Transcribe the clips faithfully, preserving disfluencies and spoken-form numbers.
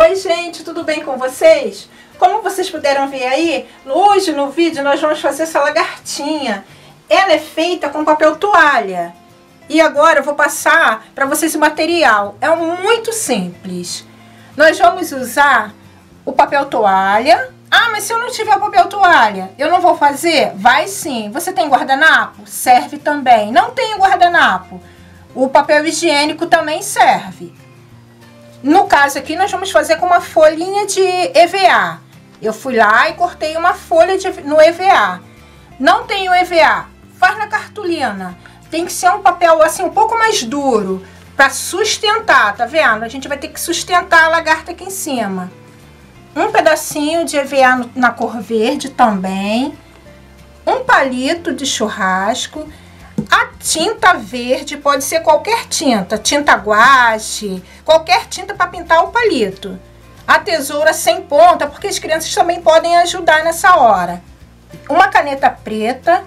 Oi gente, tudo bem com vocês? Como vocês puderam ver aí, hoje no vídeo nós vamos fazer essa lagartinha. Ela é feita com papel toalha. E agora eu vou passar para vocês o material. É muito simples. Nós vamos usar o papel toalha. Ah, mas se eu não tiver papel toalha, eu não vou fazer? Vai sim. Você tem guardanapo? Serve também. Não tem guardanapo? O papel higiênico também serve. No caso aqui, nós vamos fazer com uma folhinha de E V A. Eu fui lá e cortei uma folha de, no E V A. Não tenho E V A, faz na cartolina. Tem que ser um papel assim um pouco mais duro, para sustentar, tá vendo? A gente vai ter que sustentar a lagarta aqui em cima. Um pedacinho de E V A no, na cor verde também. Um palito de churrasco. A tinta verde pode ser qualquer tinta, tinta guache, qualquer tinta para pintar o palito. A tesoura sem ponta, porque as crianças também podem ajudar nessa hora. Uma caneta preta,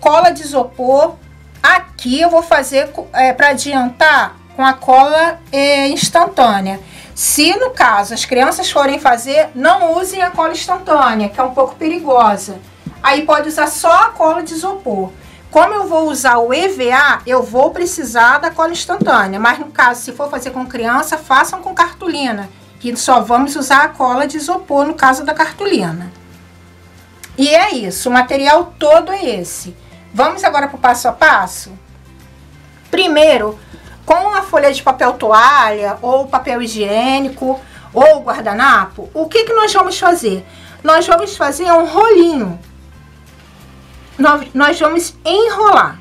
cola de isopor. Aqui eu vou fazer é, para adiantar com a cola é, instantânea. Se no caso as crianças forem fazer, não usem a cola instantânea, que é um pouco perigosa. Aí pode usar só a cola de isopor. Como eu vou usar o E V A, eu vou precisar da cola instantânea. Mas no caso, se for fazer com criança, façam com cartolina, que só vamos usar a cola de isopor no caso da cartolina. E é isso, o material todo é esse. Vamos agora para o passo a passo? Primeiro, com a folha de papel toalha, ou papel higiênico, ou guardanapo, o que que nós vamos fazer? Nós vamos fazer um rolinho. Nós vamos enrolar.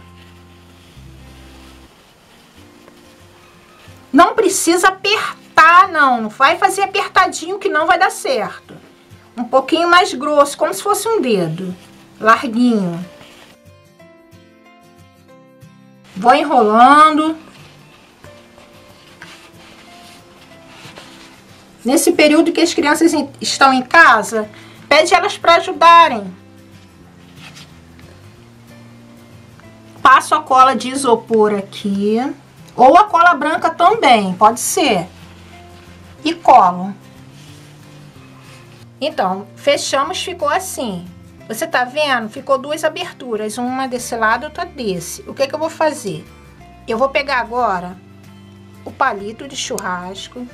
Não precisa apertar, não. Não vai fazer apertadinho que não vai dar certo. Um pouquinho mais grosso, como se fosse um dedo. Larguinho. Vou enrolando. Nesse período que as crianças estão em casa, pede elas para ajudarem. Passo a cola de isopor aqui, ou a cola branca também, pode ser, e colo. Então, fechamos, ficou assim. Você tá vendo? Ficou duas aberturas, uma desse lado e outra desse. O que que eu vou fazer? Eu vou pegar agora o palito de churrasco.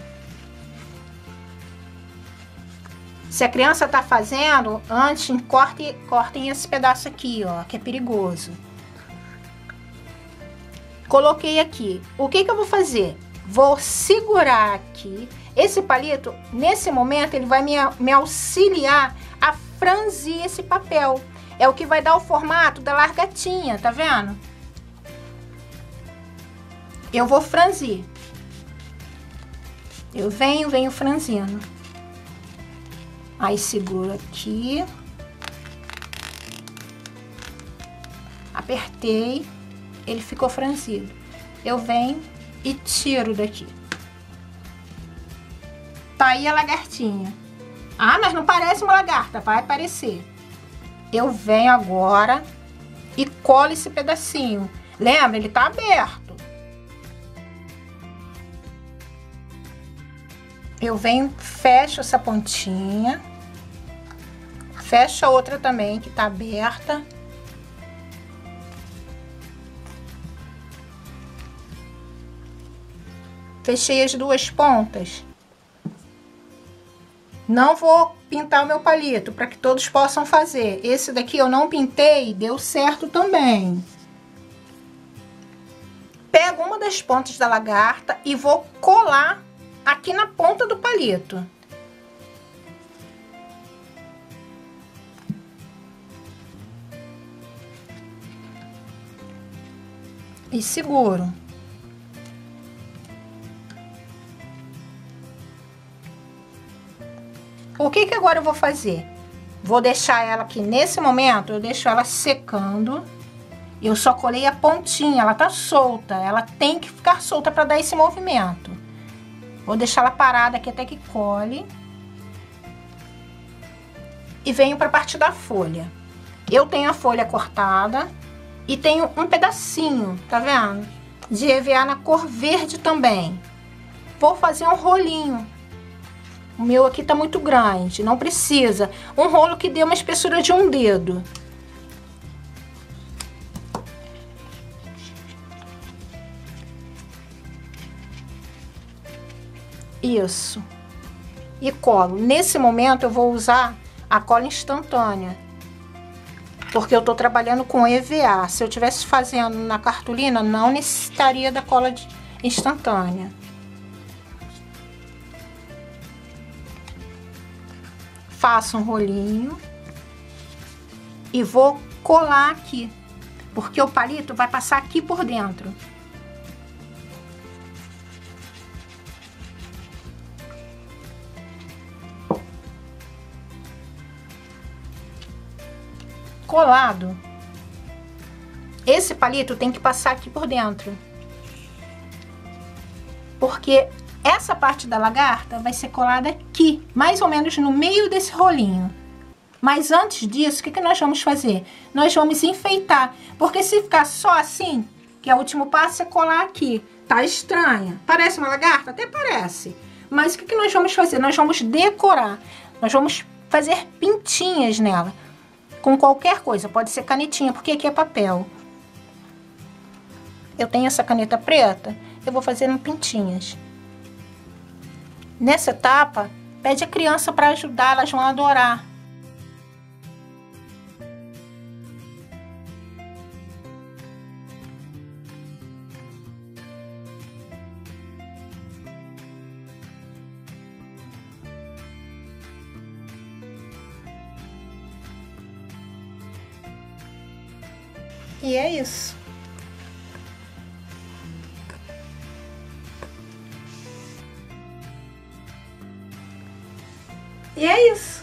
Se a criança tá fazendo, antes corte, cortem esse pedaço aqui, ó, que é perigoso. Coloquei aqui. O que que eu vou fazer? Vou segurar aqui. Esse palito, nesse momento, ele vai me, me auxiliar a franzir esse papel. É o que vai dar o formato da largatinha, tá vendo? Eu vou franzir. Eu venho, venho franzindo. Aí seguro aqui. Apertei. Ele ficou franzido. Eu venho e tiro daqui. Tá aí a lagartinha. Ah, mas não parece uma lagarta. Vai parecer. Eu venho agora e colo esse pedacinho. Lembra? Ele tá aberto. Eu venho, fecho essa pontinha. Fecho a outra também, que tá aberta. Fechei as duas pontas. Não vou pintar o meu palito, para que todos possam fazer. Esse daqui eu não pintei, deu certo também. Pego uma das pontas da lagarta e vou colar aqui na ponta do palito. E seguro. O que que agora eu vou fazer? Vou deixar ela aqui nesse momento, eu deixo ela secando. Eu só colei a pontinha, ela tá solta, ela tem que ficar solta para dar esse movimento. Vou deixar ela parada aqui até que cole. E venho para a parte da folha. Eu tenho a folha cortada e tenho um pedacinho, tá vendo? De E V A na cor verde também. Vou fazer um rolinho. O meu aqui tá muito grande, não precisa. Um rolo que dê uma espessura de um dedo. Isso. E colo. Nesse momento eu vou usar a cola instantânea, porque eu tô trabalhando com E V A. Se eu tivesse fazendo na cartolina, não necessitaria da cola instantânea. Faço um rolinho e vou colar aqui, porque o palito vai passar aqui por dentro. Colado, esse palito tem que passar aqui por dentro, porque essa parte da lagarta vai ser colada aqui, mais ou menos no meio desse rolinho. Mas antes disso, o que que nós vamos fazer? Nós vamos enfeitar, porque se ficar só assim, que é o último passo, é colar aqui. Tá estranha, parece uma lagarta? Até parece, mas o que que nós vamos fazer? Nós vamos decorar, nós vamos fazer pintinhas nela. Com qualquer coisa, pode ser canetinha, porque aqui é papel. Eu tenho essa caneta preta, eu vou fazendo pintinhas. Nessa etapa, pede a criança para ajudar, elas vão adorar. E é isso. E é isso.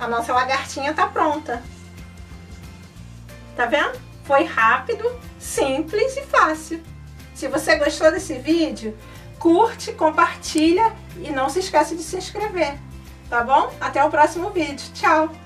A nossa lagartinha tá pronta. Tá vendo? Foi rápido, simples e fácil. Se você gostou desse vídeo, curte, compartilha e não se esqueça de se inscrever. Tá bom? Até o próximo vídeo. Tchau!